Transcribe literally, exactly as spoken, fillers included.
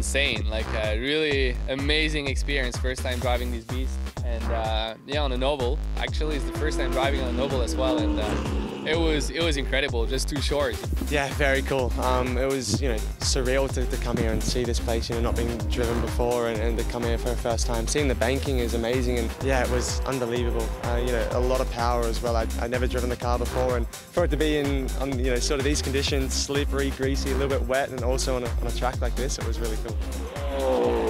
insane, like a really amazing experience. First time driving these beasts, and uh, yeah, on a Noble. Actually, it's the first time driving on a Noble as well, and uh, it was it was incredible. Just too short. Yeah, very cool. Um, it was, you know, surreal to, to come here and see this place. You know, not being driven before, and, and to come here for the first time. Seeing the banking is amazing, and yeah, it was unbelievable. Uh, you know, a lot of power as well. I'd, I'd never driven the car before, and for it to be in on you know sort of these conditions, slippery, greasy, a little bit wet, and also on a, on a track like this, it was really cool. Oh.